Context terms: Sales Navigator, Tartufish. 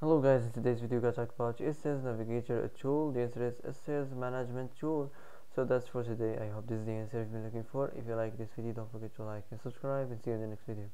Hello guys, in today's video we're gonna talk about is Sales Navigator a tool? The answer is a sales management tool. So that's for today. I hope this is the answer you've been looking for. If you like this video, don't forget to like and subscribe, and see you in the next video.